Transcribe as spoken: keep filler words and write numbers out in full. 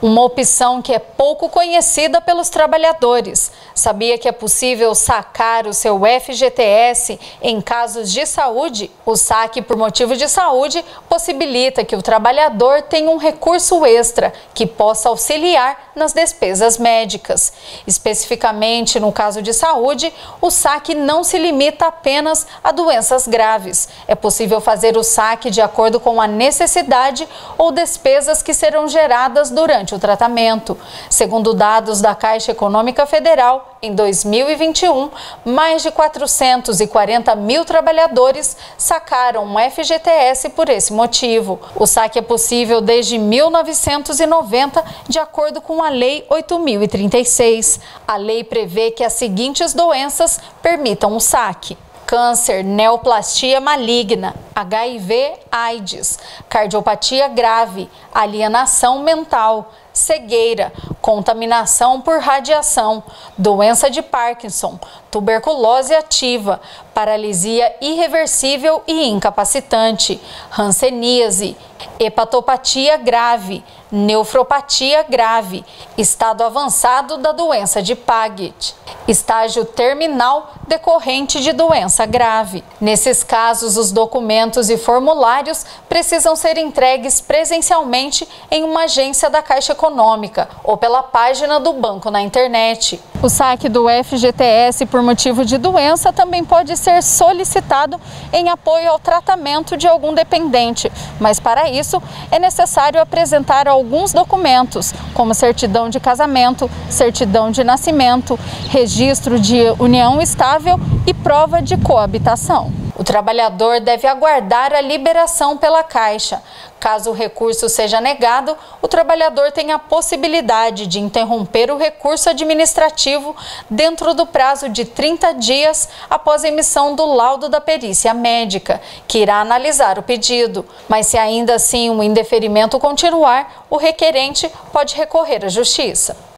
Uma opção que é pouco conhecida pelos trabalhadores. Sabia que é possível sacar o seu F G T S em casos de saúde? O saque por motivo de saúde possibilita que o trabalhador tenha um recurso extra que possa auxiliar nas despesas médicas. Especificamente no caso de saúde, o saque não se limita apenas a doenças graves. É possível fazer o saque de acordo com a necessidade ou despesas que serão geradas durante o tratamento. Segundo dados da Caixa Econômica Federal, em dois mil e vinte e um, mais de quatrocentos e quarenta mil trabalhadores sacaram um F G T S por esse motivo. O saque é possível desde mil novecentos e noventa, de acordo com a Lei oito mil e trinta e seis. A lei prevê que as seguintes doenças permitam o saque: câncer, neoplastia maligna, H I V, AIDS, cardiopatia grave, alienação mental, cegueira, contaminação por radiação, doença de Parkinson, tuberculose ativa, paralisia irreversível e incapacitante, hanseníase, hepatopatia grave, nefropatia grave, estado avançado da doença de Paget, estágio terminal decorrente de doença grave. Nesses casos, os documentos e formulários precisam ser entregues presencialmente em uma agência da Caixa Econômica ou pela página do banco na internet. O saque do F G T S por motivo de doença também pode ser solicitado em apoio ao tratamento de algum dependente, mas para isso é necessário apresentar alguns documentos, como certidão de casamento, certidão de nascimento, registro de união estável e prova de coabitação. O trabalhador deve aguardar a liberação pela Caixa. Caso o recurso seja negado, o trabalhador tem a possibilidade de interromper o recurso administrativo dentro do prazo de trinta dias após a emissão do laudo da perícia médica, que irá analisar o pedido. Mas se ainda assim o indeferimento continuar, o requerente pode recorrer à Justiça.